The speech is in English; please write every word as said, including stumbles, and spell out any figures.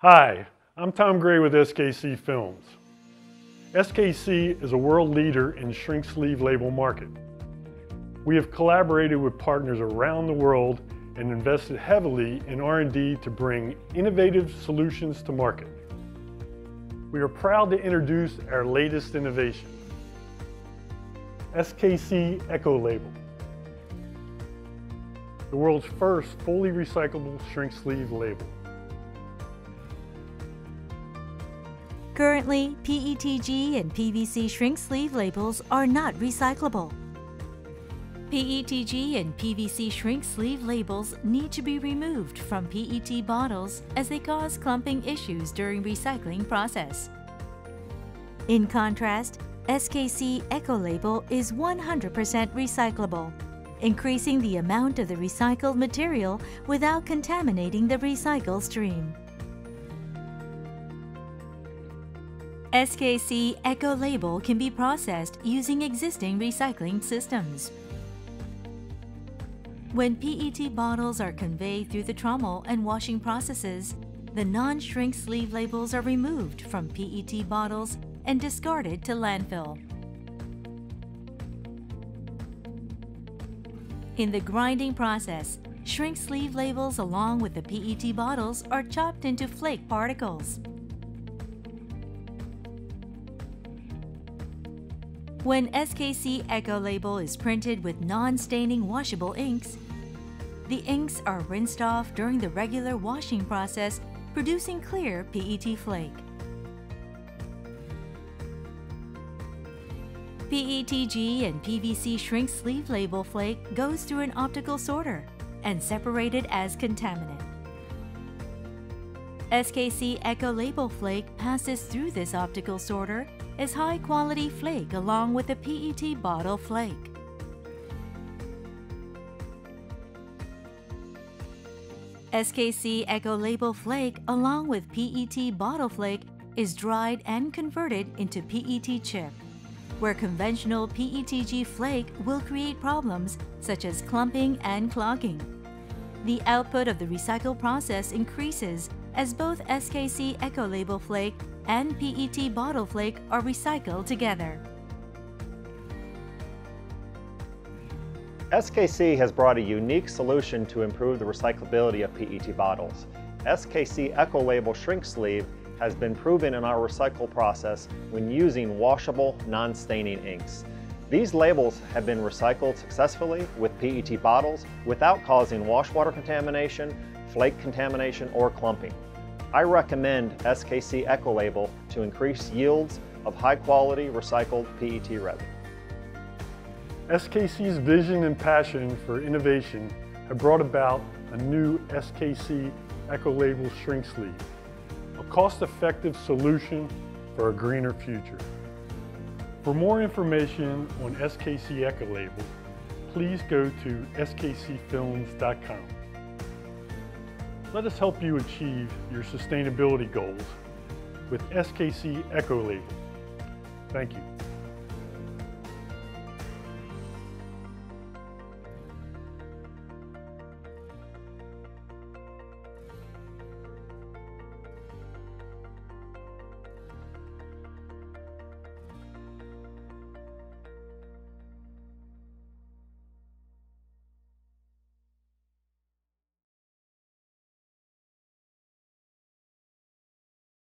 Hi, I'm Tom Gray with S K C Films. S K C is a world leader in shrink sleeve label market. We have collaborated with partners around the world and invested heavily in R and D to bring innovative solutions to market. We are proud to introduce our latest innovation, S K C Ecolabel, the world's first fully recyclable shrink sleeve label. Currently, P E T G and P V C shrink sleeve labels are not recyclable. P E T G and P V C shrink sleeve labels need to be removed from P E T bottles as they cause clumping issues during recycling process. In contrast, S K C Ecolabel is one hundred percent recyclable, increasing the amount of the recycled material without contaminating the recycle stream. S K C Ecolabel can be processed using existing recycling systems. When P E T bottles are conveyed through the trommel and washing processes, the non-shrink sleeve labels are removed from P E T bottles and discarded to landfill. In the grinding process, shrink sleeve labels along with the P E T bottles are chopped into flake particles. When S K C Ecolabel is printed with non-staining washable inks, the inks are rinsed off during the regular washing process, producing clear P E T flake. P E T G and P V C shrink sleeve label flake goes through an optical sorter and separated as contaminant. S K C Ecolabel flake passes through this optical sorter as high-quality flake along with the P E T bottle flake. S K C Ecolabel flake along with P E T bottle flake is dried and converted into P E T chip, where conventional P E T G flake will create problems such as clumping and clogging. The output of the recycle process increases as both S K C Ecolabel flake and P E T bottle flake are recycled together. S K C has brought a unique solution to improve the recyclability of P E T bottles. S K C Ecolabel shrink sleeve has been proven in our recycle process when using washable, non-staining inks. These labels have been recycled successfully with P E T bottles without causing wash water contamination, flake contamination, or clumping. I recommend S K C Ecolabel to increase yields of high-quality recycled P E T resin. S K C's vision and passion for innovation have brought about a new S K C Ecolabel shrink sleeve, a cost-effective solution for a greener future. For more information on S K C Ecolabel, please go to S K C films dot com. Let us help you achieve your sustainability goals with S K C Ecolabel. Thank you.